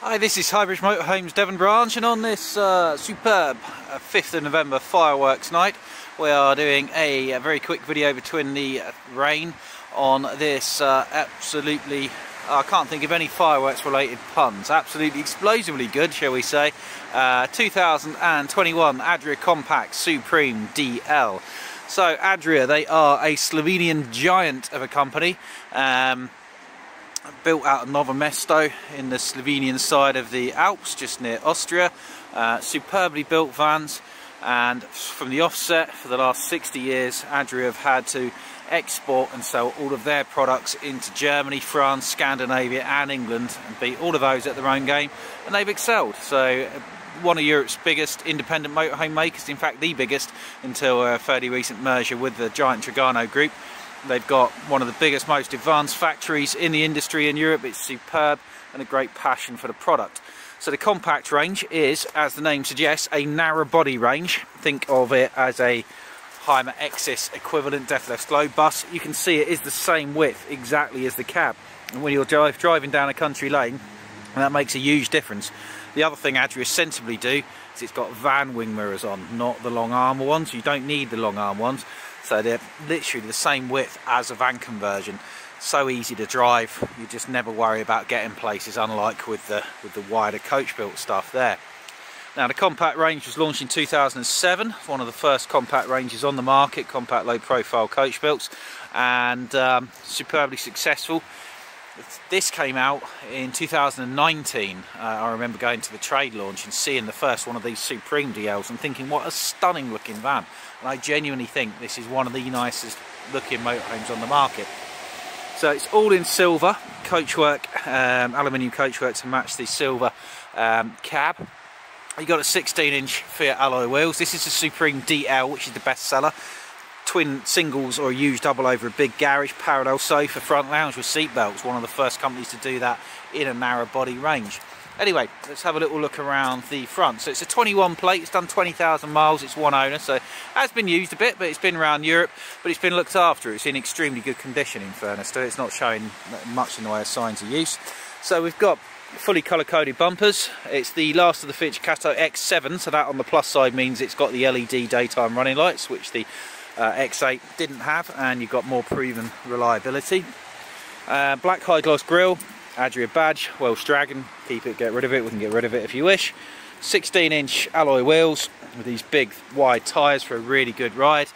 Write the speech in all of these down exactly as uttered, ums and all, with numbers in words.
Hi, this is Highbridge Motorhomes Devon branch, and on this uh, superb uh, fifth of November fireworks night we are doing a, a very quick video between the uh, rain on this uh, absolutely, I can't think of any fireworks related puns, absolutely explosively good, shall we say, uh, two thousand twenty-one Adria Compact Supreme D L. So Adria, they are a Slovenian giant of a company, um, built out of Novomesto in the Slovenian side of the Alps, just near Austria. Uh, superbly built vans, and from the offset for the last sixty years Adria have had to export and sell all of their products into Germany, France, Scandinavia and England, and beat all of those at their own game, and they've excelled. So one of Europe's biggest independent motorhome makers, in fact the biggest, until a fairly recent merger with the giant Trigano Group. They've got one of the biggest, most advanced factories in the industry in Europe. It's superb, and a great passion for the product. So the Compact range is, as the name suggests, a narrow body range. Think of it as a Hymer Exis equivalent, deathless low bus. You can see it is the same width exactly as the cab, and when you're drive, driving down a country lane, that makes a huge difference. The other thing Adria sensibly do is it's got van wing mirrors on, not the long arm ones. You don't need the long arm ones. So they're literally the same width as a van conversion. So easy to drive, you just never worry about getting places, unlike with the with the wider coach built stuff there. Now the Compact range was launched in two thousand seven, one of the first compact ranges on the market, compact low profile coach builts, and um, superbly successful. This came out in two thousand nineteen. uh, I remember going to the trade launch and seeing the first one of these Supreme D Ls and thinking, what a stunning looking van, and I genuinely think this is one of the nicest looking motorhomes on the market. So it's all in silver coachwork, um, aluminium coachwork to match the silver um, cab. You've got a sixteen inch Fiat alloy wheels. This is the Supreme D L, which is the best seller. Twin singles or a huge double over a big garage, parallel sofa, front lounge with seat belts, one of the first companies to do that in a narrow body range. Anyway, let's have a little look around the front. So it's a twenty-one plate, it's done twenty thousand miles, it's one owner, so it has been used a bit, but it's been around Europe, but it's been looked after. It's in extremely good condition, in fairness to it. It's not showing much in the way of signs of use. So we've got fully colour coded bumpers. It's the last of the Fitch Cato X seven, so that on the plus side means it's got the L E D daytime running lights, which the Uh, X eight didn't have, and you've got more proven reliability. Uh, black high gloss grille, Adria badge, Welsh Dragon, keep it, get rid of it, we can get rid of it if you wish. sixteen inch alloy wheels with these big wide tyres for a really good ride.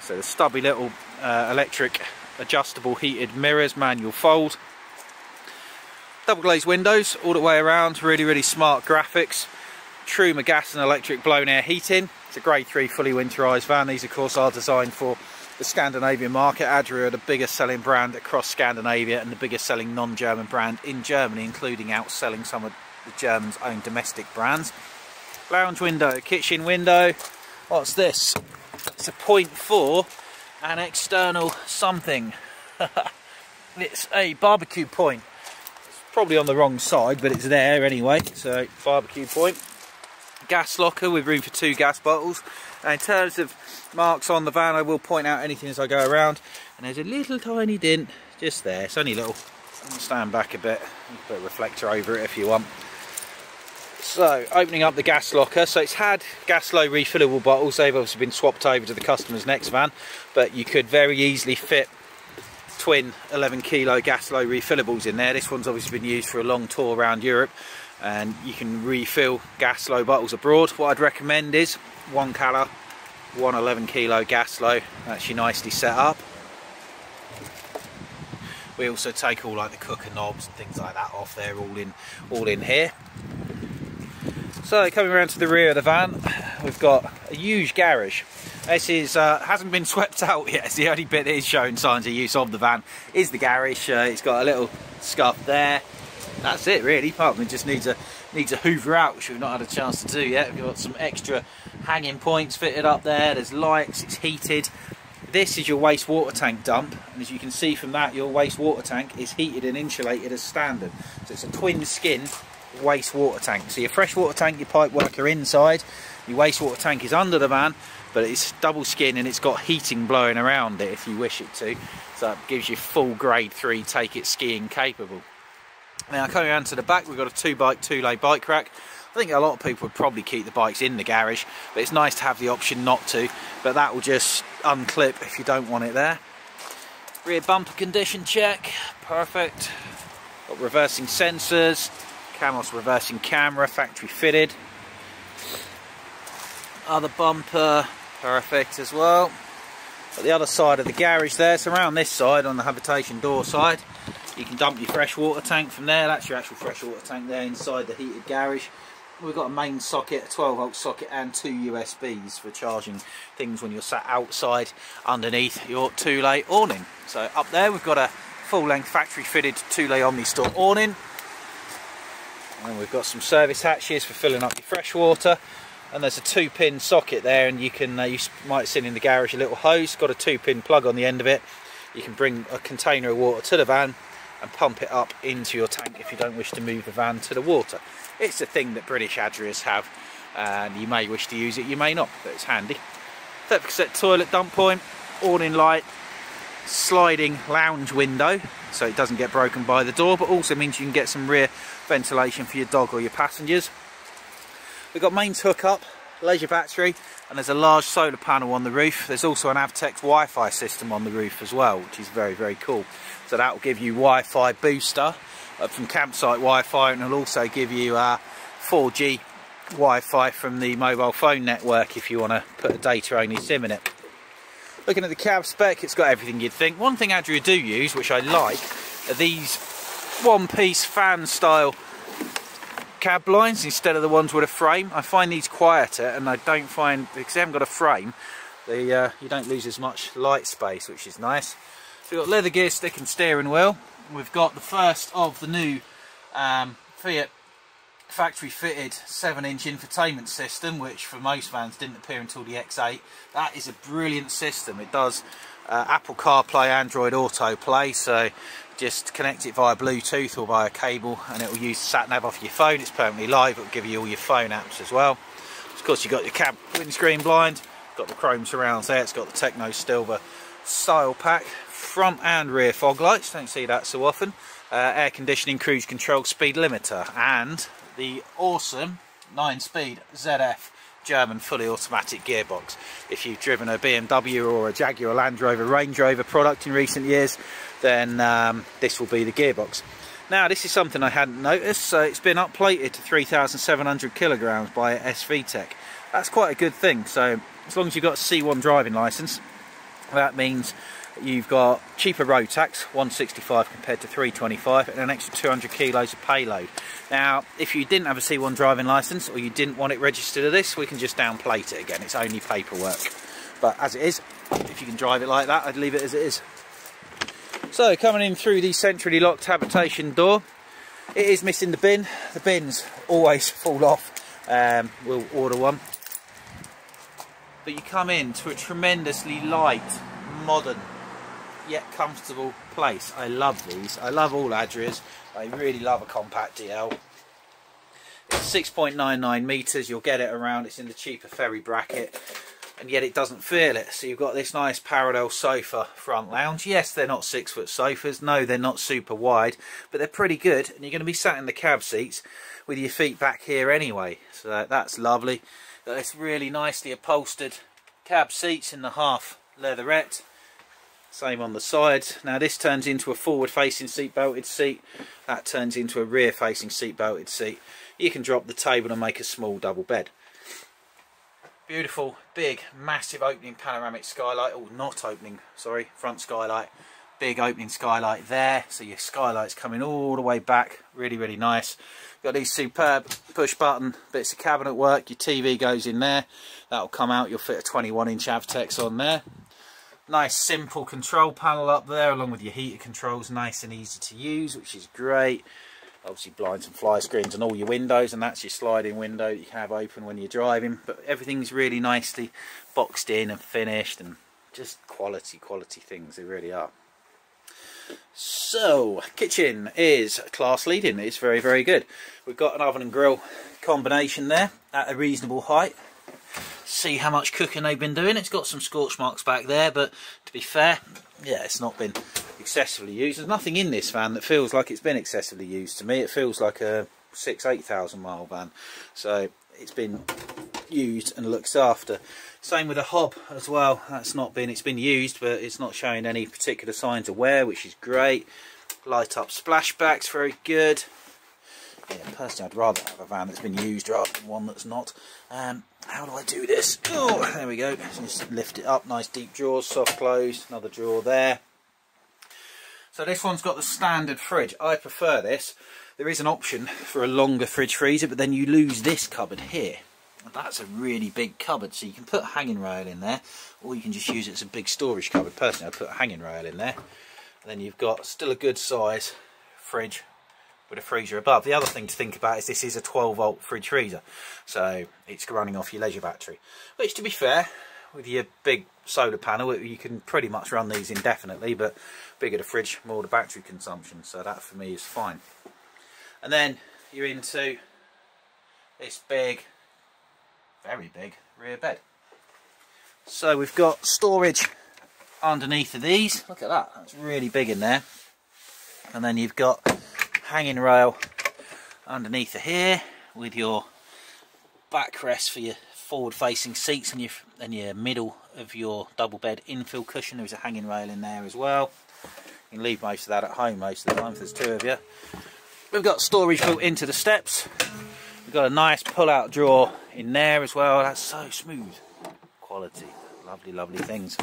So the stubby little uh, electric adjustable heated mirrors, manual fold. Double glazed windows all the way around, really really smart graphics. Truma gas and electric blown air heating. It's a grade three fully winterised van. These of course are designed for the Scandinavian market. Adria are the biggest selling brand across Scandinavia and the biggest selling non-German brand in Germany, including outselling some of the Germans' own domestic brands. Lounge window, kitchen window. What's this? It's a point four and external something. It's a barbecue point. It's probably on the wrong side, but it's there anyway, so barbecue point. Gas locker with room for two gas bottles. And in terms of marks on the van, I will point out anything as I go around, and there's a little tiny dent just there. It's only little. Stand back a bit, put a reflector over it if you want. So opening up the gas locker, so it's had Gaslow refillable bottles. They've obviously been swapped over to the customer's next van, but you could very easily fit twin eleven kilo Gaslow refillables in there. This one's obviously been used for a long tour around Europe, and you can refill Gaslow bottles abroad. What I'd recommend is one Calor, one eleven kilo Gaslow, actually nicely set up. We also take all like the cooker knobs and things like that off. They're all in, all in here. So coming around to the rear of the van, we've got a huge garage. This is uh, hasn't been swept out yet. It's the only bit that is showing signs of use of the van is the garage. Uh, it's got a little scuff there. That's it really, apart from it just needs a needs a hoover out, which we've not had a chance to do yet. We've got some extra hanging points fitted up there, there's lights, it's heated. This is your wastewater tank dump, and as you can see from that, your wastewater tank is heated and insulated as standard. So it's a twin skin wastewater tank. So your fresh water tank, your pipe work are inside, your wastewater tank is under the van, but it's double skin and it's got heating blowing around it if you wish it to. So it gives you full grade three take it skiing capable. Now coming around to the back, we've got a two bike, two lay bike rack. I think a lot of people would probably keep the bikes in the garage, but it's nice to have the option not to, but that will just unclip if you don't want it there. Rear bumper condition check, perfect. Got reversing sensors, Camos reversing camera, factory fitted. Other bumper, perfect as well. Got the other side of the garage there, so around this side on the habitation door side, you can dump your fresh water tank from there. That's your actual fresh water tank there inside the heated garage. We've got a main socket, a twelve volt socket and two U S Bs for charging things when you're sat outside underneath your two-lay awning. So up there we've got a full-length factory fitted two-lay Omnistore awning. And we've got some service hatches for filling up your fresh water. And there's a two-pin socket there, and you can uh, you might have seen in the garage a little hose. Got a two-pin plug on the end of it. You can bring a container of water to the van and pump it up into your tank if you don't wish to move the van to the water. It's a thing that British Adrias have, and you may wish to use it, you may not, but it's handy. Thetford set toilet dump point, awning light, sliding lounge window, so it doesn't get broken by the door, but also means you can get some rear ventilation for your dog or your passengers. We've got mains hookup, leisure battery, and there's a large solar panel on the roof. There's also an Avtex Wi-Fi system on the roof as well, which is very, very cool. So that will give you Wi-Fi booster from campsite Wi-Fi, and it'll also give you uh, four G Wi-Fi from the mobile phone network if you want to put a data only SIM in it. Looking at the cab spec, it's got everything you'd think. One thing Adria do use, which I like, are these one-piece fan style cab lines instead of the ones with a frame. I find these quieter, and I don't find, because they haven't got a frame, they, uh, you don't lose as much light space, which is nice. So we've got leather gear stick and steering wheel. We've got the first of the new um, Fiat factory fitted seven inch infotainment system, which for most vans didn't appear until the X eight. That is a brilliant system. It does uh, Apple CarPlay, Android Auto Play, so just connect it via Bluetooth or via cable and it will use sat nav off your phone. It's permanently live. It will give you all your phone apps as well. Of course, you've got your cab windscreen blind, got the chrome surrounds there. It's got the Techno Silver style pack, front and rear fog lights, don't see that so often, uh, air conditioning, cruise control, speed limiter, and the awesome nine speed Z F German fully automatic gearbox. If you've driven a B M W or a Jaguar Land Rover Range Rover product in recent years, then um, this will be the gearbox. Now this is something I hadn't noticed, so it's been upplated to three thousand seven hundred kilograms by SVTech. That's quite a good thing, so as long as you've got a C one driving licence, that means you've got cheaper road tax, one sixty-five compared to three twenty-five, and an extra two hundred kilos of payload. Now, if you didn't have a C one driving licence or you didn't want it registered to this, we can just downplate it again. It's only paperwork. But as it is, if you can drive it like that, I'd leave it as it is. So, coming in through the centrally locked habitation door, it is missing the bin. The bins always fall off. Um, we'll order one. But you come in to a tremendously light, modern, yet comfortable place. I love these. I love all Adrias. I really love a Compact D L. It's six point nine nine metres. You'll get it around. It's in the cheaper ferry bracket, and yet it doesn't feel it. So you've got this nice parallel sofa front lounge. Yes, they're not six foot sofas. No, they're not super wide, but they're pretty good, and you're going to be sat in the cab seats with your feet back here anyway. So that's lovely. It's really nicely upholstered cab seats in the half leatherette. Same on the sides. Now this turns into a forward facing seat belted seat. That turns into a rear facing seat belted seat. You can drop the table and make a small double bed. Beautiful, big, massive opening panoramic skylight. Oh, not opening, sorry, front skylight. Big opening skylight there. So your skylight's coming all the way back. Really, really nice. Got these superb push button bits of cabinet work. Your T V goes in there. That'll come out. You'll fit a twenty-one inch Avtex on there. Nice simple control panel up there, along with your heater controls, nice and easy to use, which is great. Obviously blinds and fly screens and all your windows, and that's your sliding window that you can have open when you're driving, but everything's really nicely boxed in and finished, and just quality, quality things, they really are. So kitchen is class leading, it's very very good. We've got an oven and grill combination there at a reasonable height. See how much cooking they've been doing. It's got some scorch marks back there, but to be fair, yeah, it's not been excessively used. There's nothing in this van that feels like it's been excessively used to me. It feels like a six eight thousand mile van, so it's been used and looked after. Same with the hob as well, that's not been, it's been used but it's not showing any particular signs of wear, which is great. Light up splashbacks, very good. Yeah, personally I'd rather have a van that's been used rather than one that's not. Um, how do I do this? Oh, there we go, just lift it up, nice deep drawers, soft close, another drawer there. So this one's got the standard fridge, I prefer this. There is an option for a longer fridge freezer, but then you lose this cupboard here. That's a really big cupboard, so you can put a hanging rail in there, or you can just use it as a big storage cupboard. Personally, I'd put a hanging rail in there. And then you've got still a good size fridge with a freezer above. The other thing to think about is this is a twelve volt fridge freezer, so it's running off your leisure battery, which to be fair, with your big solar panel, you can pretty much run these indefinitely, but bigger the fridge, more the battery consumption, so that for me is fine. And then you're into this big, very big rear bed. So we've got storage underneath of these, look at that, that's really big in there. And then you've got hanging rail underneath of here with your backrest for your forward facing seats, and your and your middle of your double bed infill cushion, there's a hanging rail in there as well. You can leave most of that at home most of the time if there's two of you. We've got storage built into the steps. We've got a nice pull-out drawer in there as well. That's so smooth. Quality. Lovely, lovely things.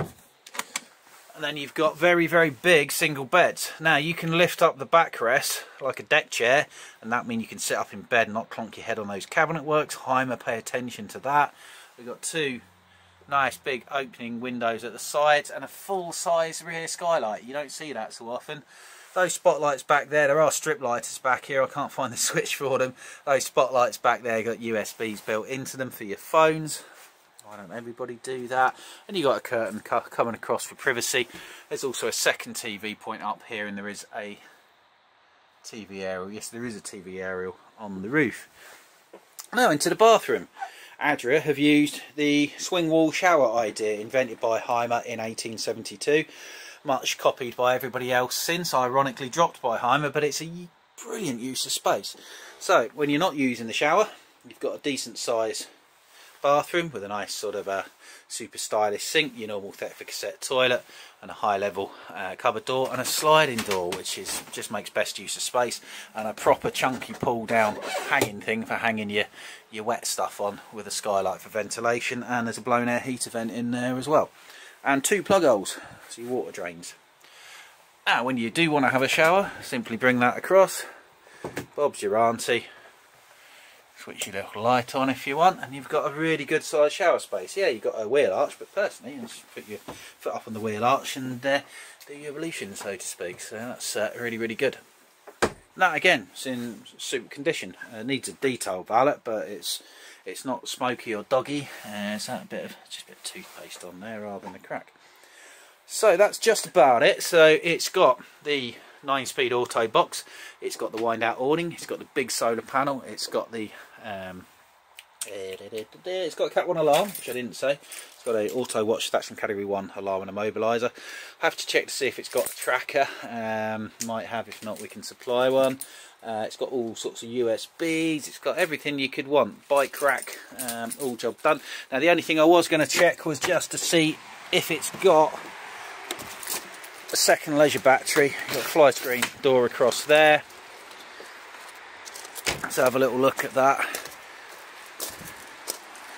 And then you've got very, very big single beds. Now, you can lift up the backrest like a deck chair, and that means you can sit up in bed and not clonk your head on those cabinet works. Hymer, pay attention to that. We've got two nice big opening windows at the sides and a full-size rear skylight. You don't see that so often. Those spotlights back there, there are strip lighters back here, I can't find the switch for them. Those spotlights back there got U S Bs built into them for your phones. Why don't everybody do that? And you got a curtain coming across for privacy. There's also a second T V point up here, and there is a T V aerial. Yes, there is a T V aerial on the roof. Now into the bathroom. Adria have used the swing wall shower idea invented by Hymer in eighteen seventy-two. Much copied by everybody else since, ironically dropped by Hymer, but it's a brilliant use of space. So when you're not using the shower, you've got a decent size bathroom with a nice sort of a super stylish sink, your normal Thetford cassette toilet, and a high level uh, cupboard door and a sliding door, which is just makes best use of space, and a proper chunky pull down hanging thing for hanging your your wet stuff on, with a skylight for ventilation, and there's a blown air heater vent in there as well, and two plug holes, so your water drains. Now, when you do want to have a shower, simply bring that across. Bob's your auntie. Switch your little light on if you want, and you've got a really good sized shower space. Yeah, you've got a wheel arch, but personally, you just put your foot up on the wheel arch and uh, do your evolution, so to speak. So that's uh, really, really good. That again, it's in super condition. Uh, needs a detailed valet, but it's it's not smoky or doggy. Uh, it's that a bit of just a bit of toothpaste on there rather than a crack. So that's just about it. So it's got the nine speed auto box, it's got the wind out awning, it's got the big solar panel, it's got the um, it's got a Cat one alarm, which I didn't say. It's got a AutoWatch station Category One alarm and immobiliser. Have to check to see if it's got a tracker. Um, might have, if not, we can supply one. Uh, it's got all sorts of U S Bs. It's got everything you could want. Bike rack, um, all job done. Now, the only thing I was going to check was just to see if it's got a second leisure battery. Got a fly screen door across there. Let's have a little look at that.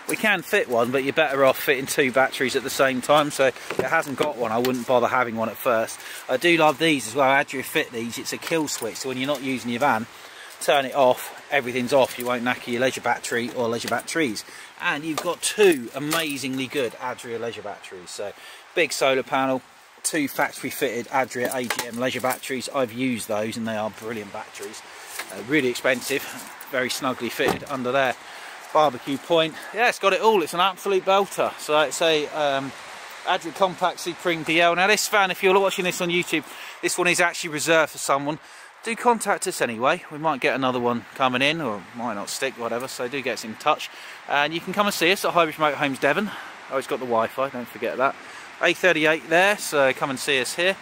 We can fit one, but you're better off fitting two batteries at the same time, so if it hasn't got one, I wouldn't bother having one at first. I do love these as well. I had you fit these, it's a kill switch, so when you're not using your van, turn it off, everything's off, you won't knacker your leisure battery or leisure batteries. And you've got two amazingly good Adria leisure batteries. So big solar panel, two factory fitted Adria A G M leisure batteries. I've used those and they are brilliant batteries. Uh, really expensive, very snugly fitted under there. Barbecue point, yeah, it's got it all. It's an absolute belter. So it's a um, Adria Compact Supreme D L. Now this van, if you're watching this on YouTube, This one is actually reserved for someone. Do contact us anyway. We might get another one coming in, or might not stick, whatever. So do get us in touch. And you can come and see us at Highbridge Motorhomes Devon. Oh, it's got the Wi-Fi, don't forget that. A thirty-eight there, so come and see us here.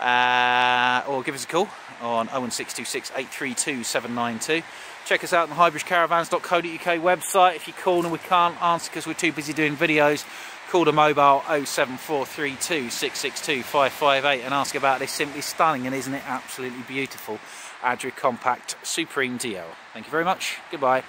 Uh, or give us a call on oh one six two six, eight three two, seven nine two. Check us out on the highbridge caravans dot co dot U K website. If you call and we can't answer because we're too busy doing videos, call the mobile oh seven four three two, six six two, five five eight and ask about this simply stunning, and isn't it absolutely beautiful, Adria Compact Supreme D L. Thank you very much. Goodbye.